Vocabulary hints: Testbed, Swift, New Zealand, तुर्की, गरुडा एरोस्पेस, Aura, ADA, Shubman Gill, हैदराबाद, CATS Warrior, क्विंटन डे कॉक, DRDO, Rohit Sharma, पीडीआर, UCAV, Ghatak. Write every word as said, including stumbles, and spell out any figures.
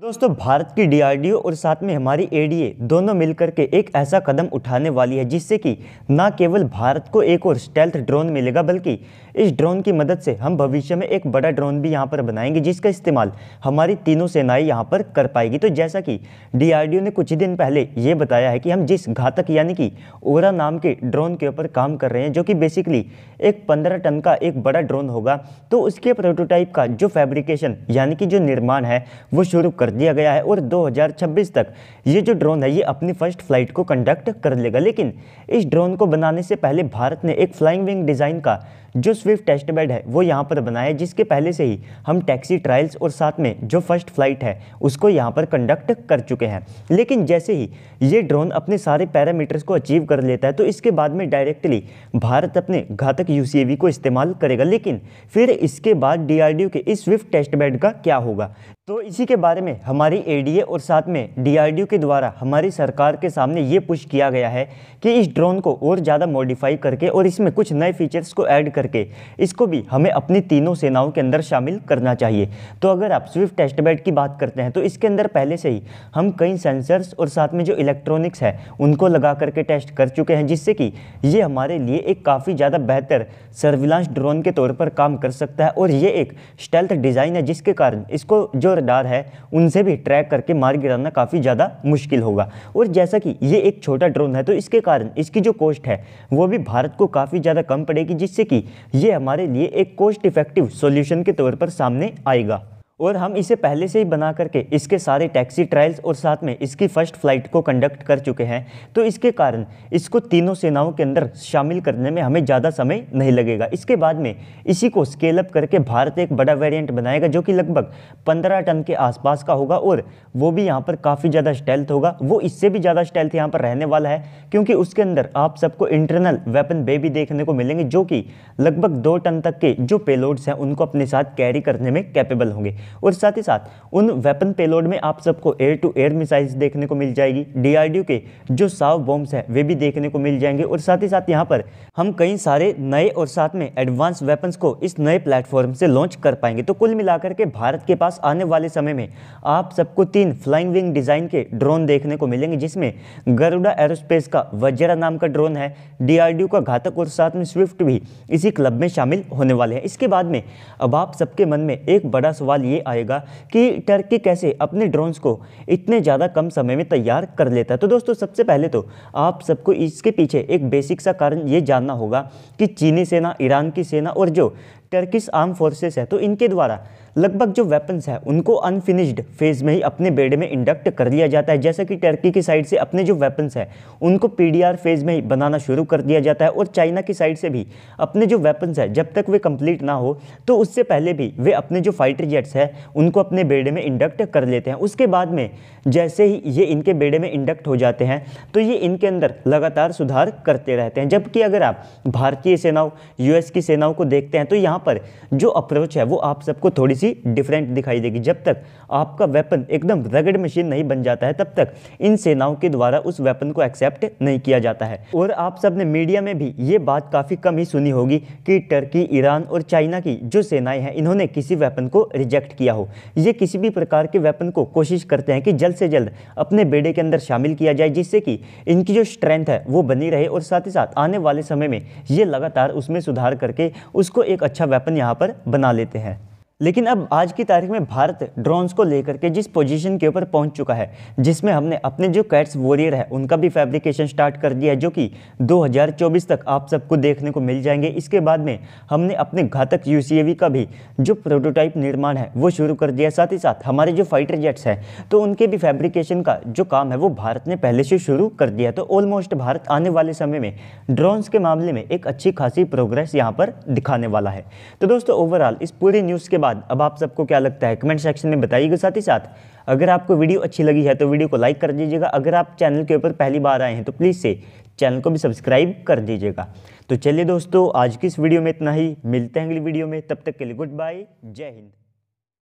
दोस्तों भारत की डीआरडीओ और साथ में हमारी एडीए दोनों मिलकर के एक ऐसा कदम उठाने वाली है जिससे कि ना केवल भारत को एक और स्टेल्थ ड्रोन मिलेगा बल्कि इस ड्रोन की मदद से हम भविष्य में एक बड़ा ड्रोन भी यहां पर बनाएंगे जिसका इस्तेमाल हमारी तीनों सेनाएं यहां पर कर पाएगी। तो जैसा कि डीआरडीओ ने कुछ ही दिन पहले ये बताया है कि हम जिस घातक यानी कि ओरा नाम के ड्रोन के ऊपर काम कर रहे हैं जो कि बेसिकली एक पंद्रह टन का एक बड़ा ड्रोन होगा, तो उसके प्रोटोटाइप का जो फैब्रिकेशन यानी कि जो निर्माण है वो शुरू दिया गया है और दो हज़ार छब्बीस तक ये जो ड्रोन है ये अपनी फर्स्ट फ्लाइट को कंडक्ट कर लेगा। लेकिन इस ड्रोन को बनाने से पहले भारत ने एक फ्लाइंग विंग डिज़ाइन का जो स्विफ्ट टेस्ट बेड है वो यहाँ पर बनाया है, जिसके पहले से ही हम टैक्सी ट्रायल्स और साथ में जो फर्स्ट फ्लाइट है उसको यहाँ पर कंडक्ट कर चुके हैं। लेकिन जैसे ही ये ड्रोन अपने सारे पैरामीटर्स को अचीव कर लेता है तो इसके बाद में डायरेक्टली भारत अपने घातक यूसीएवी को इस्तेमाल करेगा। लेकिन फिर इसके बाद डीआरडीओ के इस स्विफ्ट टेस्ट बेड का क्या होगा, तो इसी के बारे में हमारी एडीए और साथ में डीआरडीओ के द्वारा हमारी सरकार के सामने ये पुश किया गया है कि इस ड्रोन को और ज़्यादा मॉडिफाई करके और इसमें कुछ नए फीचर्स को ऐड करके इसको भी हमें अपनी तीनों सेनाओं के अंदर शामिल करना चाहिए। तो अगर आप स्विफ्ट टेस्ट बेड की बात करते हैं तो इसके अंदर पहले से ही हम कई सेंसर्स और साथ में जो इलेक्ट्रॉनिक्स है उनको लगा करके टेस्ट कर चुके हैं, जिससे कि ये हमारे लिए एक काफ़ी ज़्यादा बेहतर सर्विलांस ड्रोन के तौर पर काम कर सकता है। और ये एक स्टेल्थ डिज़ाइन है जिसके कारण इसको जो रडार है उनसे भी ट्रैक करके मार गिराना काफ़ी ज़्यादा मुश्किल होगा। और जैसा कि ये एक छोटा ड्रोन है तो इसके कारण इसकी जो कॉस्ट है वो भी भारत को काफ़ी ज़्यादा कम पड़ेगी, जिससे कि ये हमारे लिए एक कॉस्ट इफेक्टिव सॉल्यूशन के तौर पर सामने आएगा। और हम इसे पहले से ही बना करके इसके सारे टैक्सी ट्रायल्स और साथ में इसकी फर्स्ट फ्लाइट को कंडक्ट कर चुके हैं, तो इसके कारण इसको तीनों सेनाओं के अंदर शामिल करने में हमें ज़्यादा समय नहीं लगेगा। इसके बाद में इसी को स्केल अप करके भारत एक बड़ा वेरिएंट बनाएगा जो कि लगभग पंद्रह टन के आसपास का होगा और वो भी यहाँ पर काफ़ी ज़्यादा स्टेल्थ होगा। वो इससे भी ज़्यादा स्टेल्थ यहाँ पर रहने वाला है क्योंकि उसके अंदर आप सबको इंटरनल वेपन बे भी देखने को मिलेंगे जो कि लगभग दो टन तक के जो पेलोड्स हैं उनको अपने साथ कैरी करने में कैपेबल होंगे। और साथ ही साथ उन वेपन पेलोड में आप सबको एयर टू एयर मिसाइल्स देखने को मिल जाएगी, डीआरडीओ के जो साव बॉम्ब्स हैं वे भी देखने को मिल जाएंगे। और साथ ही साथ यहाँ पर हम कई सारे नए और साथ में एडवांस वेपन्स को इस नए प्लेटफॉर्म से लॉन्च कर पाएंगे। तो कुल मिलाकर के भारत के पास आने वाले समय में आप सबको तीन फ्लाइंग विंग डिज़ाइन के ड्रोन देखने को मिलेंगे, जिसमें गरुडा एरोस्पेस का वज्रा नाम का ड्रोन है, डीआरडीओ का घातक और साथ में स्विफ्ट भी इसी क्लब में शामिल होने वाले हैं। इसके बाद में अब आप सबके मन में एक बड़ा सवाल ये आएगा कि टर्की कैसे अपने ड्रोन्स को इतने ज़्यादा कम समय में तैयार कर लेता है। तो दोस्तों सबसे पहले तो आप सबको इसके पीछे एक बेसिक सा कारण ये जानना होगा कि चीनी सेना, ईरान की सेना और जो टर्किश आर्म फोर्सेस है तो इनके द्वारा लगभग जो वेपन्स हैं उनको अनफिनिश्ड फेज़ में ही अपने बेड़े में इंडक्ट कर लिया जाता है। जैसा कि टर्की की साइड से अपने जो वेपन्स हैं उनको पीडीआर फेज़ में ही बनाना शुरू कर दिया जाता है और चाइना की साइड से भी अपने जो वेपन्स हैं जब तक वे कंप्लीट ना हो तो उससे पहले भी वे अपने जो फाइटर जेट्स हैं उनको अपने बेड़े में इंडक्ट कर लेते हैं। उसके बाद में जैसे ही ये इनके बेड़े में इंडक्ट हो जाते हैं तो ये इनके अंदर लगातार सुधार करते रहते हैं। जबकि अगर आप भारतीय सेनाओं, यूएस की सेनाओं को देखते हैं तो यहाँ पर जो अप्रोच है वो आप सबको थोड़ी सी डिफरेंट दिखाई देगी। जब तक आपका वेपन एकदम रगड़ मशीन नहीं बन जाता है तब तक इन सेनाओं के द्वारा उस वेपन को एक्सेप्ट नहीं किया जाता है। और आप सबने मीडिया में भी ये बात काफ़ी कम ही सुनी होगी कि टर्की, ईरान और चाइना की जो सेनाएं हैं इन्होंने किसी वेपन को रिजेक्ट किया हो। ये किसी भी प्रकार के वेपन को कोशिश करते हैं कि जल्द से जल्द अपने बेड़े के अंदर शामिल किया जाए जिससे कि इनकी जो स्ट्रेंथ है वो बनी रहे और साथ ही साथ आने वाले समय में ये लगातार उसमें सुधार करके उसको एक अच्छा वेपन यहाँ पर बना लेते हैं। लेकिन अब आज की तारीख में भारत ड्रोन्स को लेकर के जिस पोजीशन के ऊपर पहुंच चुका है, जिसमें हमने अपने जो कैट्स वॉरियर है उनका भी फैब्रिकेशन स्टार्ट कर दिया है जो कि दो हज़ार चौबीस तक आप सबको देखने को मिल जाएंगे। इसके बाद में हमने अपने घातक यूसीएवी का भी जो प्रोटोटाइप निर्माण है वो शुरू कर दिया। साथ ही साथ हमारे जो फाइटर जेट्स हैं तो उनके भी फैब्रिकेशन का जो काम है वो भारत ने पहले से शुरू कर दिया। तो ऑलमोस्ट भारत आने वाले समय में ड्रोन्स के मामले में एक अच्छी खासी प्रोग्रेस यहाँ पर दिखाने वाला है। तो दोस्तों ओवरऑल इस पूरी न्यूज़ के अब आप सबको क्या लगता है कमेंट सेक्शन में बताइएगा। साथ ही साथ अगर आपको वीडियो अच्छी लगी है तो वीडियो को लाइक कर दीजिएगा। अगर आप चैनल के ऊपर पहली बार आए हैं तो प्लीज़ से चैनल को भी सब्सक्राइब कर दीजिएगा। तो चलिए दोस्तों आज की इस वीडियो में इतना ही, मिलते हैं अगली वीडियो में, तब तक के लिए गुड बाय, जय हिंद।